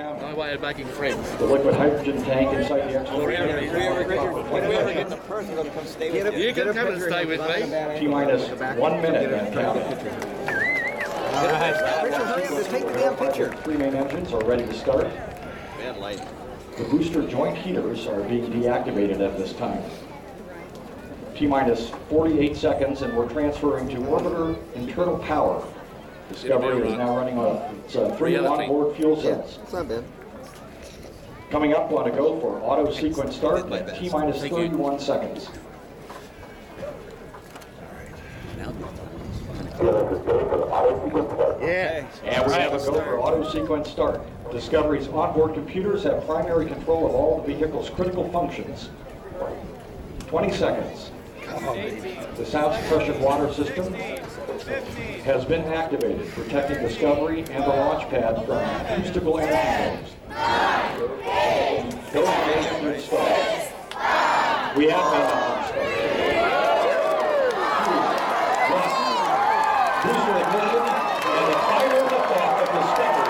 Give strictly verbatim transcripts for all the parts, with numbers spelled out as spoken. I wired back in frames. The liquid hydrogen tank inside the extra. We ever get the person to come stay with you? You can come and stay with me. T minus one minute. All right. Richard, hurry up and take the damn picture. Three main engines are ready to start. Bad light. The booster joint heaters are being deactivated at this time. T minus forty-eight seconds, and we're transferring to orbiter internal power. Discovery is now running on it's, uh, three onboard fuel cells. Yeah, it's not bad. Coming up on a go for auto sequence start at T minus thirty-one seconds. Yeah. And we have a go for auto sequence start. Discovery's onboard computers have primary control of all the vehicle's critical functions. twenty seconds. Oh, the sound suppression water system has been activated, protecting Discovery and the launch pad from acoustical energy storms. We have been on start. Booster ignition and the fire liftoff of Discovery.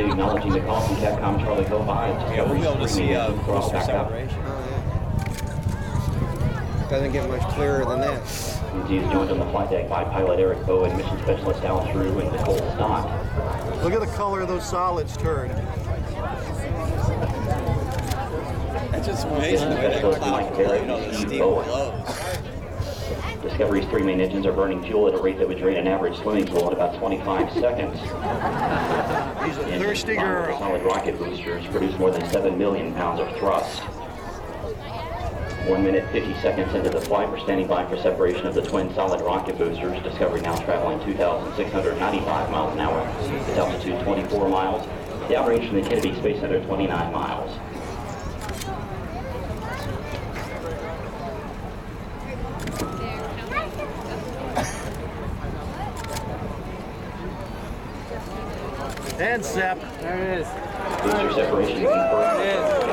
Acknowledging the call from Capcom Charlie Hillby. Yeah, we'll be able to see uh, booster separation. Oh, yeah. Doesn't get much clearer than that. Lindsey is joined on the flight deck by pilot Eric Boe and mission specialist Alvin Drew and Nicole Stott. Look at the color of those solids turn. That's just amazing. The way that cloud color, you know, the steel glows. Discovery's three main engines are burning fuel at a rate that would drain an average swimming pool in about twenty-five seconds. He's a thirsty girl. Solid rocket boosters produce more than seven million pounds of thrust. One minute, fifty seconds into the flight, we're standing by for separation of the twin solid rocket boosters. Discovery now traveling two thousand six hundred ninety-five miles an hour. Its altitude twenty-four miles. The outrange from the Kennedy Space Center twenty-nine miles. And sep. There it is. Booster separation confirmed.